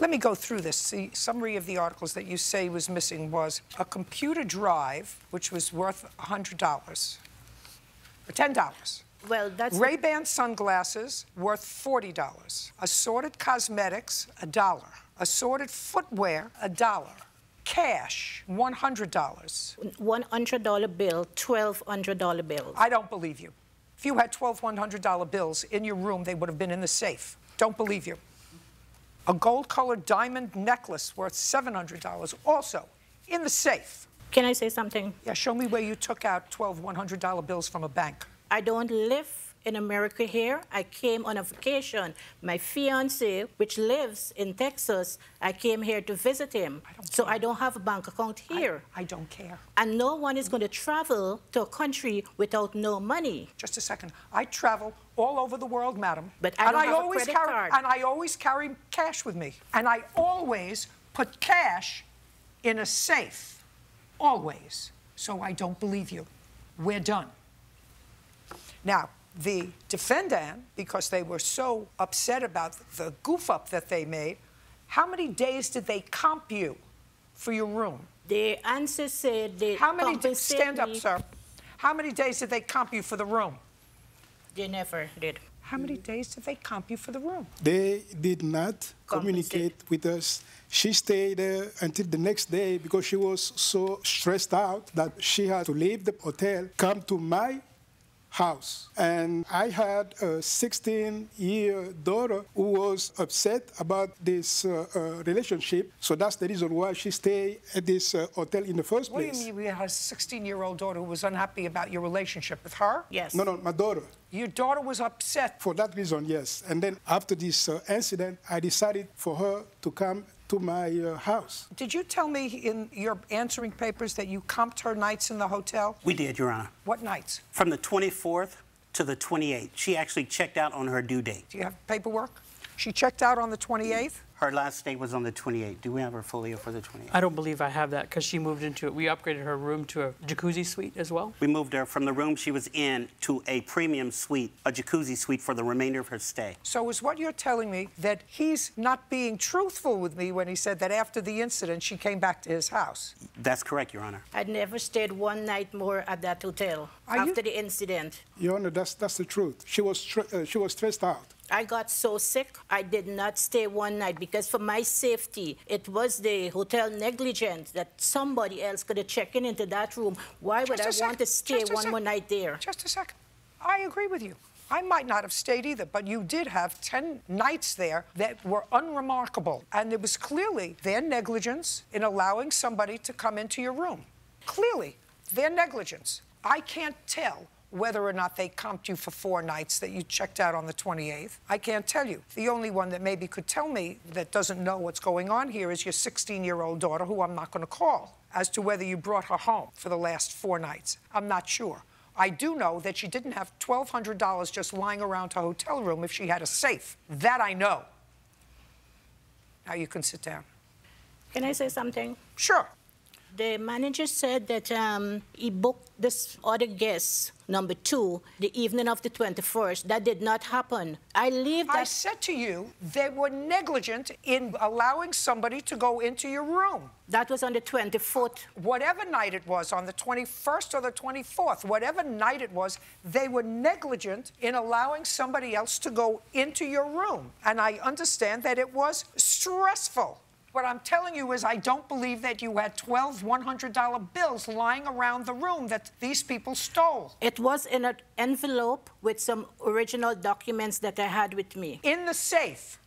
Let me go through this. The summary of the articles that you say was missing was a computer drive, which was worth $100, or $10. Well, that's... Ray-Ban sunglasses, worth $40. Assorted cosmetics, $1. Assorted footwear, $1. Cash, $100. $100 bill, $1,200 bills. I don't believe you. If you had 12 $100 bills in your room, they would have been in the safe. Don't believe you. A gold-colored diamond necklace worth $700, also in the safe. Can I say something? Yeah, show me where you took out 12 $100 bills from a bank. I don't live in America here. I came on a vacation. My fiancé, which lives in Texas, I came here to visit him. I don't have a bank account here. I don't care. And no one is going to travel to a country without no money. Just a second. I travel all over the world, madam. But I don't have a credit card. And I always carry cash with me. And I always put cash in a safe. Always. So I don't believe you. We're done. Now, the defendant, because they were so upset about the goof-up that they made, how many days did they comp you for your room? The answer said they How many days did they comp you for the room? They never did. How many days did they comp you for the room? They did not communicate with us. She stayed until the next day because she was so stressed out that she had to leave the hotel, come to my house. And I had a 16-year daughter who was upset about this relationship. So that's the reason why she stayed at this hotel in the first place. What do you mean we had a 16-year-old daughter who was unhappy about your relationship with her? Yes. No, no, my daughter. Your daughter was upset? For that reason, yes. And then after this incident, I decided for her to come to my house. Did you tell me in your answering papers that you comped her nights in the hotel? We did, Your Honor. What nights? From the 24th to the 28th. She actually checked out on her due date. Do you have paperwork? She checked out on the 28th? Her last day was on the 28th. Do we have her folio for the 28th? I don't believe I have that because she moved into it. We upgraded her room to a jacuzzi suite as well. We moved her from the room she was in to a premium suite, a jacuzzi suite for the remainder of her stay. So is what you're telling me that he's not being truthful with me when he said that after the incident she came back to his house? That's correct, Your Honor. I never stayed one night more at that hotel after the incident. Your Honor, that's the truth. She was stressed out. I got so sick, I did not stay one night because for my safety, it was the hotel negligence that somebody else could have checked in into that room. Why would I want to stay one more night there? Just a second. I agree with you. I might not have stayed either, but you did have 10 nights there that were unremarkable. And it was clearly their negligence in allowing somebody to come into your room. Clearly, their negligence. I can't tell whether or not they comped you for 4 nights that you checked out on the 28th. I can't tell you. The only one that maybe could tell me that doesn't know what's going on here is your 16-year-old daughter, who I'm not going to call, as to whether you brought her home for the last 4 nights. I'm not sure. I do know that she didn't have $1,200 just lying around her hotel room if she had a safe. That I know. Now you can sit down. Can I say something? Sure. The manager said that he booked this other guest, number 2, the evening of the 21st. That did not happen. I said to you, they were negligent in allowing somebody to go into your room. That was on the 24th. Whatever night it was, on the 21st or the 24th, whatever night it was, they were negligent in allowing somebody else to go into your room. And I understand that it was stressful. What I'm telling you is I don't believe that you had 12 $100 bills lying around the room that these people stole. It was in an envelope with some original documents that I had with me. In the safe.